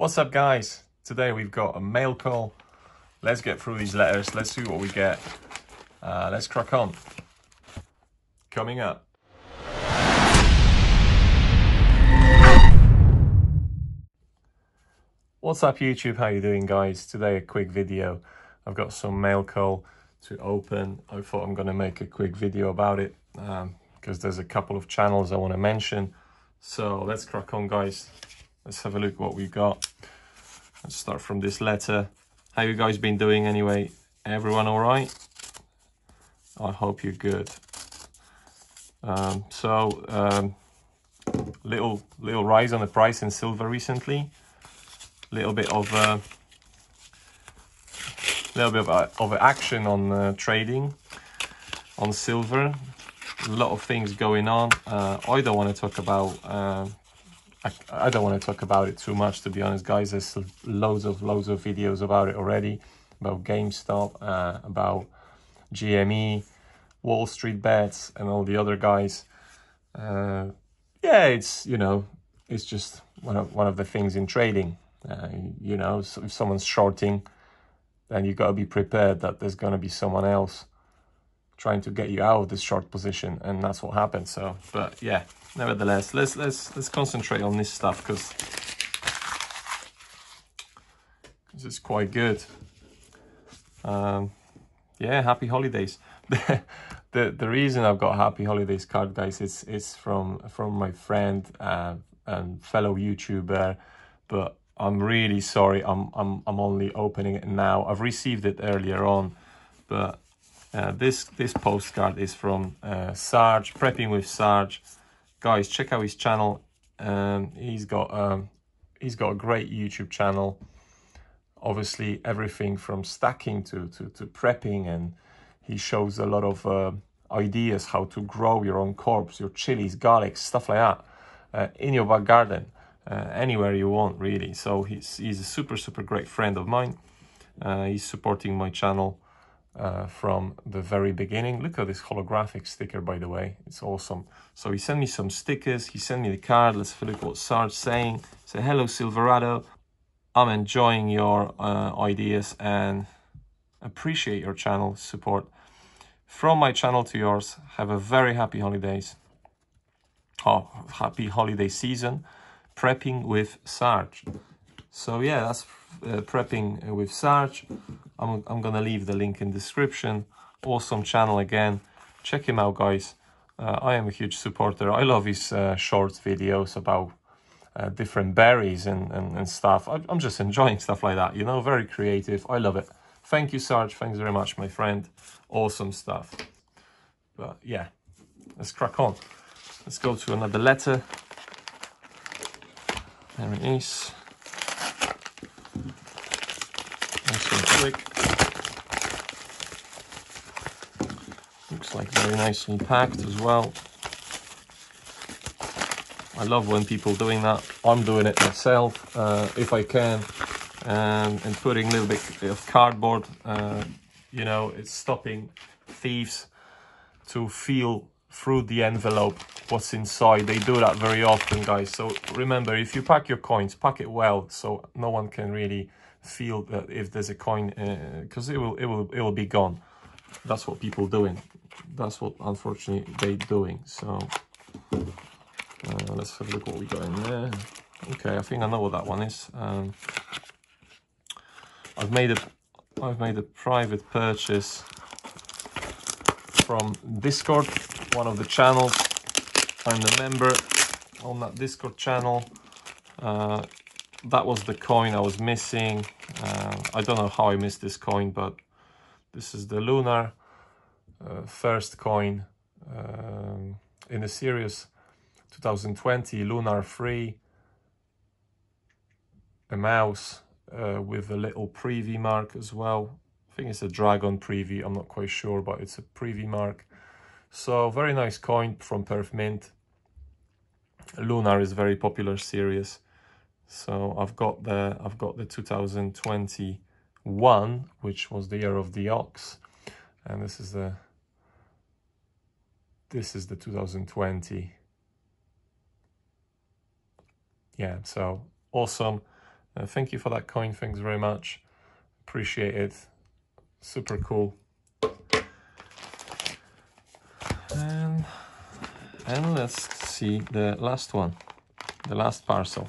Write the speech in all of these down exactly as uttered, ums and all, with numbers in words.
What's up, guys? Today we've got a mail call. Let's get through these letters. Let's see what we get. Uh, let's crack on. Coming up. What's up, YouTube? How you doing, guys? Today a quick video. I've got some mail call to open. I thought I'm going to make a quick video about it um, because there's a couple of channels I want to mention. So let's crack on, guys. Let's have a look what we've got. Let's start from this letter. How you guys been doing anyway? Everyone all right? I hope you're good. Um, so um, little little rise on the price in silver recently. Little bit of a little bit of, a, of action on uh, trading on silver. A lot of things going on. Uh, I don't want to talk about. Uh, I, I don't want to talk about it too much, to be honest, guys. There's loads of loads of videos about it already, about GameStop, uh, about G M E, Wall Street Bets, and all the other guys. Uh, yeah, it's you know, it's just one of one of the things in trading. Uh, you know, so if someone's shorting, then you got to be prepared that there's going to be someone else trying to get you out of this short position, and that's what happened. So, but yeah, nevertheless, let's let's let's concentrate on this stuff because this is quite good. Um, yeah, happy holidays. the, the The reason I've got happy holidays card, guys, it's it's from from my friend uh, and fellow YouTuber, but I'm really sorry. I'm I'm I'm only opening it now. I've received it earlier on, but uh, this this postcard is from uh, Sarge Prepping with Sarge. Guys, check out his channel. Um, he's got um, he's got a great YouTube channel. Obviously, everything from stacking to to to prepping, and he shows a lot of uh, ideas how to grow your own crops, your chilies, garlics, stuff like that, uh, in your back garden. Uh, anywhere you want, really. So he's, he's a super super great friend of mine. Uh, he's supporting my channel uh, from the very beginning. Look at this holographic sticker, by the way, it's awesome. So he sent me some stickers, he sent me the card. Let's look what Sarge's saying. Say, hello Silverado, I'm enjoying your uh, ideas and appreciate your channel support. From my channel to yours, have a very happy holidays. Oh, happy holiday season. Prepping with Sarge. So yeah, that's uh, Prepping with Sarge. I'm, I'm gonna leave the link in description. Awesome channel again. Check him out, guys. Uh, I am a huge supporter. I love his uh, short videos about uh, different berries and, and, and stuff. I, I'm just enjoying stuff like that, you know, very creative. I love it. Thank you, Sarge. Thanks very much, my friend. Awesome stuff. But yeah, let's crack on. Let's go to another letter. There it is. Nice and quick. Looks like very nicely packed as well. I love when people doing that. I'm doing it myself uh, if I can, um, and putting a little bit of cardboard. Uh, you know, it's stopping thieves to feel through the envelope what's inside. They do that very often, guys. So remember, if you pack your coins, pack it well so no one can really feel that if there's a coin, because uh, it will it will it will be gone. That's what people doing. That's what unfortunately they doing. So uh, let's have a look what we got in there. Okay, I think I know what that one is. um I've made a I've made a private purchase from Discord, one of the channels. I'm a member on that Discord channel. Uh, that was the coin I was missing. Uh, I don't know how I missed this coin, but this is the Lunar uh, first coin um, in the series twenty twenty, Lunar three. A mouse uh, with a little preview mark as well. I think it's a dragon preview, I'm not quite sure, but it's a preview mark. So very nice coin from Perth Mint. Lunar is a very popular series. So I've got the I've got the two thousand twenty-one, which was the year of the ox, and this is the this is the two thousand twenty. Yeah, so awesome. Uh, thank you for that coin. Thanks very much. Appreciate it. Super cool. And, and let's see the last one. The last parcel.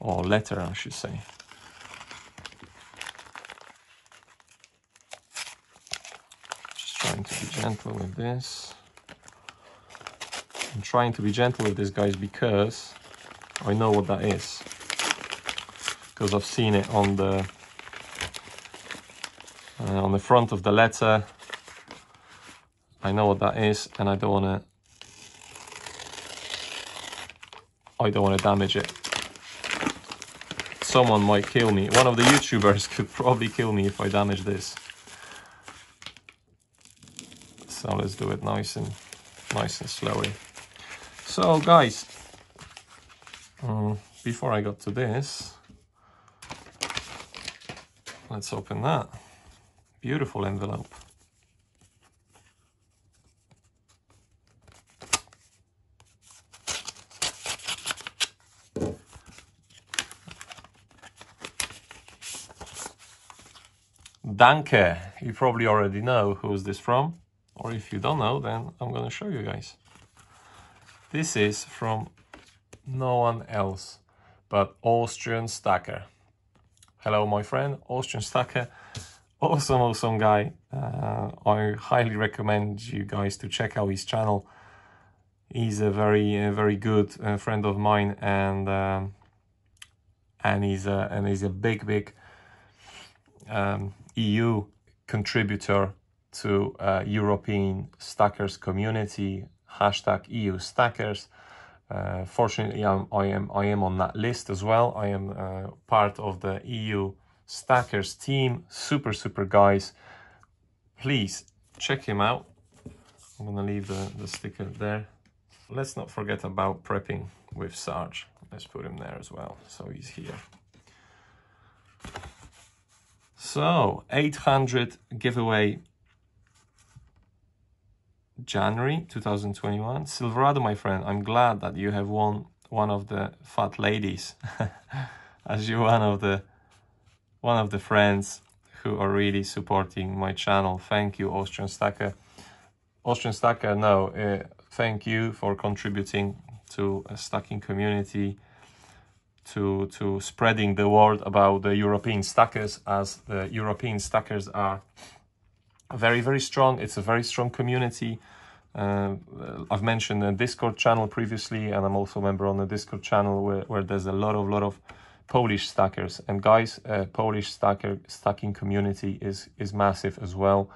Or letter, I should say. Just trying to be gentle with this. I'm trying to be gentle with this, guys, because I know what that is. Because I've seen it on the uh, on the front of the letter. I know what that is, and I don't want to. I don't want to damage it. Someone might kill me. One of the YouTubers could probably kill me if I damage this. So let's do it nice and nice and slowly. So, guys, um, before I got to this, let's open that beautiful envelope. Danke. You probably already know who's this from, or if you don't know, then I'm going to show you guys. This is from no one else but Austrian Stacker. Hello, my friend, Austrian Stacker. Awesome, awesome guy. Uh, I highly recommend you guys to check out his channel. He's a very, uh, very good uh, friend of mine, and um, and he's a and he's a big, big um, E U contributor to uh, European Stackers community, hashtag E U Stackers. Uh, fortunately, I'm, I am I am on that list as well. I am uh, part of the E U Stackers team. Super, super guys. Please check him out. I'm gonna leave the, the sticker there. Let's not forget about Prepping with Sarge. Let's put him there as well, so he's here. So, eight hundred giveaway January two thousand twenty-one. Silverado, my friend, I'm glad that you have won one of the fat ladies as you're one of the one of the friends who are really supporting my channel. Thank you, Austrian Stacker. Austrian Stacker, no, uh, thank you for contributing to a stacking community, to to spreading the word about the European Stackers, as the European Stackers are very, very strong. It's a very strong community. Uh, I've mentioned a Discord channel previously, and I'm also a member on the Discord channel where, where there's a lot of lot of Polish stackers. And guys, uh, Polish stacker stacking community is is massive as well.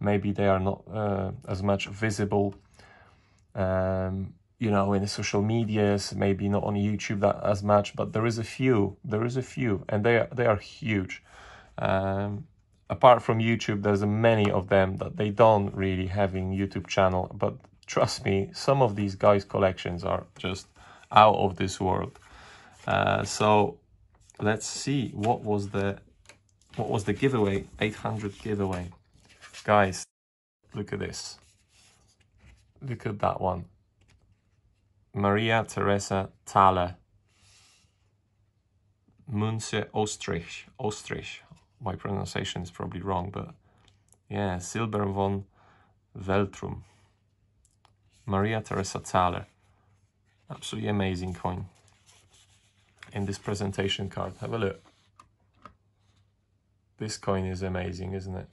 Maybe they are not uh, as much visible, um, you know, in the social medias. Maybe not on YouTube that as much, but there is a few. There is a few, and they are, they are huge. Um, Apart from YouTube, there's many of them that they don't really have in YouTube channel. But trust me, some of these guys' collections are just out of this world. Uh, so let's see what was the what was the giveaway, eight hundred giveaway, guys. Look at this. Look at that one. Maria Theresa Thaler, Münze Ostrich, Ostrich. My pronunciation is probably wrong, but yeah, Silber von Veltrum. Maria Theresa Thaler. Absolutely amazing coin. In this presentation card, have a look. This coin is amazing, isn't it?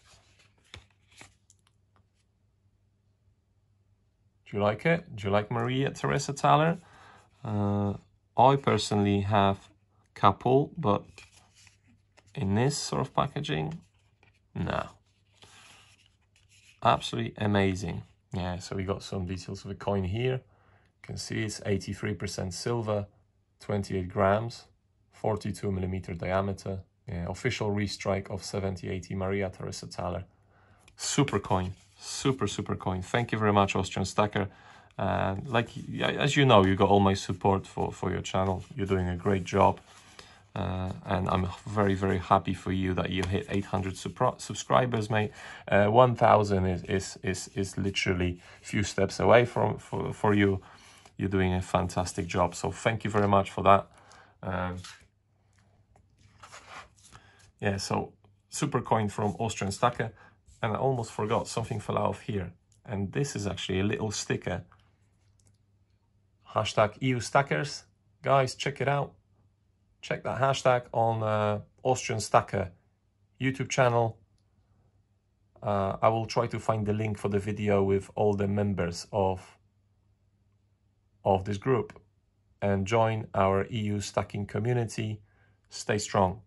Do you like it? Do you like Maria Theresa Thaler? Uh, I personally have a couple, but in this sort of packaging, no. Absolutely amazing. Yeah, so we got some details of the coin here. You can see it's eighty-three percent silver, twenty-eight grams, forty-two millimeter diameter. Yeah, official restrike of seventy eighty Maria Theresa Thaler. Super coin, super, super coin. Thank you very much, Austrian Stacker. Uh, like, as you know, you got all my support for, for your channel. You're doing a great job. Uh, and I'm very, very happy for you that you hit eight hundred subscribers, mate. Uh, one thousand is, is is is literally a few steps away from for, for you. You're doing a fantastic job. So thank you very much for that. Um, Yeah, so super coin from Austrian Stacker. And I almost forgot, something fell out of here. And this is actually a little sticker. Hashtag E U Stackers. Guys, check it out. Check that hashtag on uh, Austrian Stacker YouTube channel. Uh, I will try to find the link for the video with all the members of, of this group. And join our E U stacking community. Stay strong.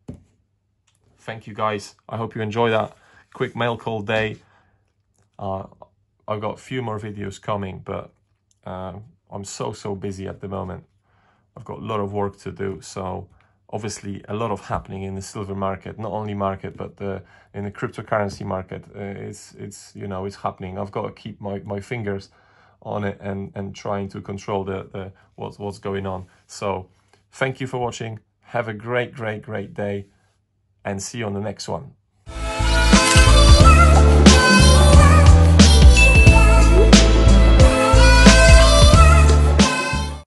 Thank you, guys. I hope you enjoy that quick mail call day. Uh, I've got a few more videos coming, but uh, I'm so, so busy at the moment. I've got a lot of work to do. So obviously a lot of happening in the silver market, not only market, but the, in the cryptocurrency market. Uh, it's, it's, you know, it's happening. I've got to keep my, my fingers on it and, and trying to control the, the what, what's going on. So thank you for watching. Have a great, great, great day and see you on the next one.